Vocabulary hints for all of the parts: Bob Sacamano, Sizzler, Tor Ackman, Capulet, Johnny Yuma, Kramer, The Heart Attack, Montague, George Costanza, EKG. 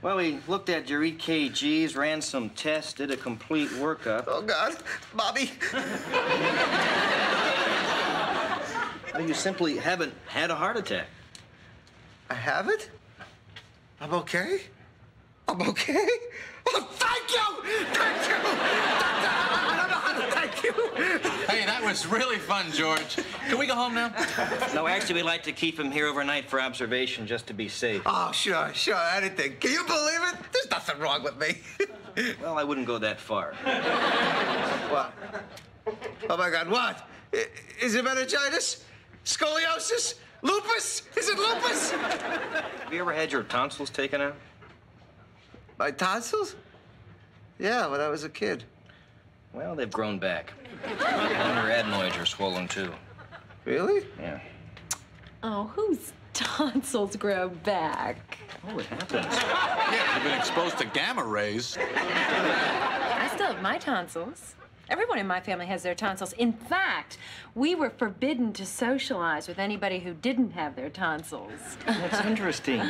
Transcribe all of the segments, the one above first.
Well, we looked at your EKGs, ran some tests, did a complete workup. Oh, God. Bobby. You simply haven't had a heart attack. I haven't? I'm okay? I'm okay? Oh, thank you! Thank you! Doctor, I don't know how to thank you. Hey, that was really fun, George. Can we go home now? No, actually, we'd like to keep him here overnight for observation just to be safe. Oh, sure, sure, anything. Can you believe it? There's nothing wrong with me. Well, I wouldn't go that far. What? Oh, my God, what? Is it meningitis? Scoliosis? Lupus? Is it lupus? Have you ever had your tonsils taken out? My tonsils? Yeah, when I was a kid. Well, they've grown back. And your adenoids are swollen, too. Really? Yeah. Oh, whose tonsils grow back? Oh, it happens. Yeah, you've been exposed to gamma rays. I still have my tonsils. Everyone in my family has their tonsils. In fact, we were forbidden to socialize with anybody who didn't have their tonsils. That's interesting,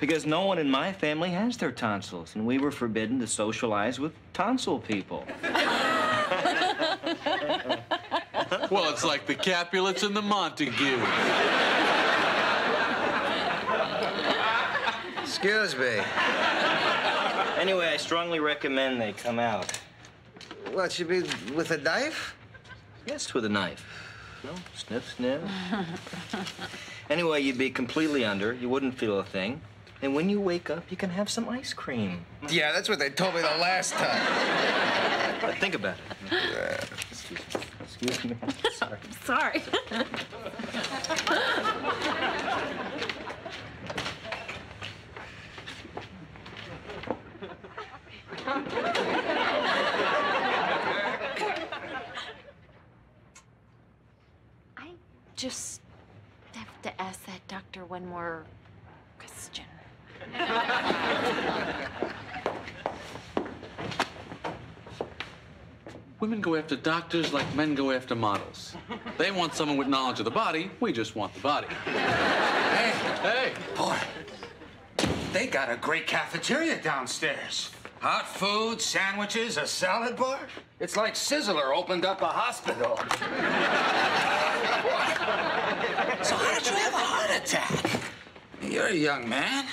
because no one in my family has their tonsils, and we were forbidden to socialize with tonsil people. Well, it's like the Capulets and the Montagues. Excuse me. Anyway, I strongly recommend they come out. What, you mean with a knife? Yes, with a knife. No, sniff, sniff. Anyway, you'd be completely under. You wouldn't feel a thing. And when you wake up, you can have some ice cream. Yeah, that's what they told me the last time. But think about it. Yeah. Excuse me. Sorry. I'm sorry. Just have to ask that doctor one more question. Women go after doctors like men go after models. They want someone with knowledge of the body. We just want the body. Hey, hey, boy, they got a great cafeteria downstairs. Hot food, sandwiches, a salad bar. It's like Sizzler opened up a hospital. So how did you have a heart attack? You're a young man.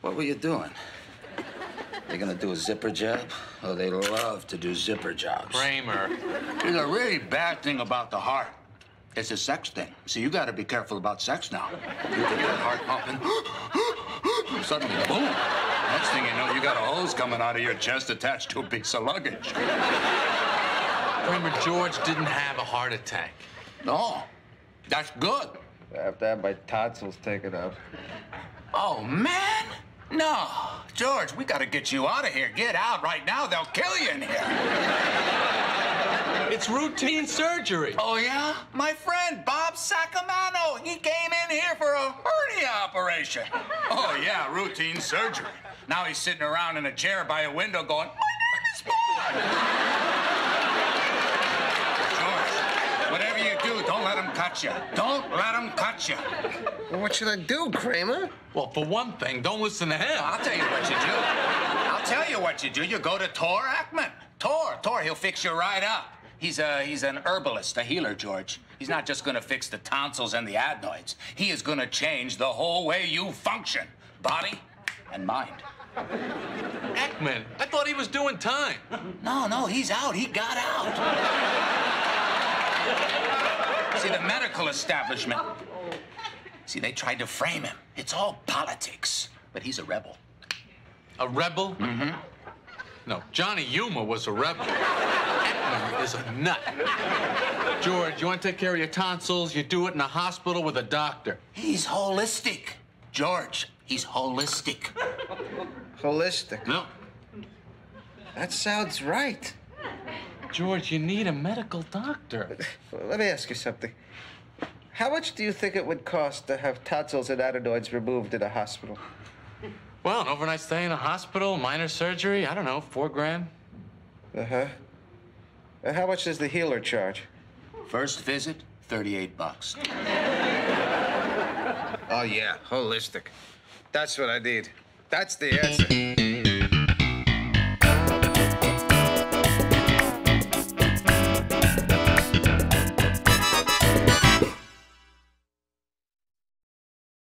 What were you doing? They're gonna do a zipper job? Oh, they love to do zipper jobs. Kramer. There's a really bad thing about the heart. It's a sex thing. So you gotta be careful about sex now. You can get a heart pumping. Suddenly, boom. Next thing you know, you got a hose coming out of your chest attached to a piece of luggage. Kramer, George didn't have a heart attack. No. That's good. I have to have my tonsils taken out. Oh, man! No. George, we gotta get you out of here. Get out right now. They'll kill you in here. It's routine surgery. Oh, yeah? My friend, Bob Sacamano, he came in here for a hernia operation. Oh, yeah, routine surgery. Now he's sitting around in a chair by a window going, my name is Bob! Whatever you do, don't let them cut you. Don't let them cut you. Well, what should I do, Kramer? Well, for one thing, don't listen to him. I'll tell you what you do. I'll tell you what you do. You go to Tor Ackman. Tor, he'll fix you right up. He's an herbalist, a healer, George. He's not just gonna fix the tonsils and the adenoids. He is gonna change the whole way you function, body and mind. Ackman, I thought he was doing time. No, he's out. He got out. See, the medical establishment, see, they tried to frame him. It's all politics, but he's a rebel. A rebel? Mm-hmm. No, Johnny Yuma was a rebel. Ackman is a nut. George, you want to take care of your tonsils, you do it in a hospital with a doctor. He's holistic. George, he's holistic. Holistic? No. That sounds right. George, you need a medical doctor. Let me ask you something. How much do you think it would cost to have tonsils and adenoids removed in a hospital? Well, an overnight stay in a hospital, minor surgery, I don't know, $4 grand. Uh-huh. And how much does the healer charge? First visit, 38 bucks. Oh, yeah, holistic. That's what I need. That's the answer.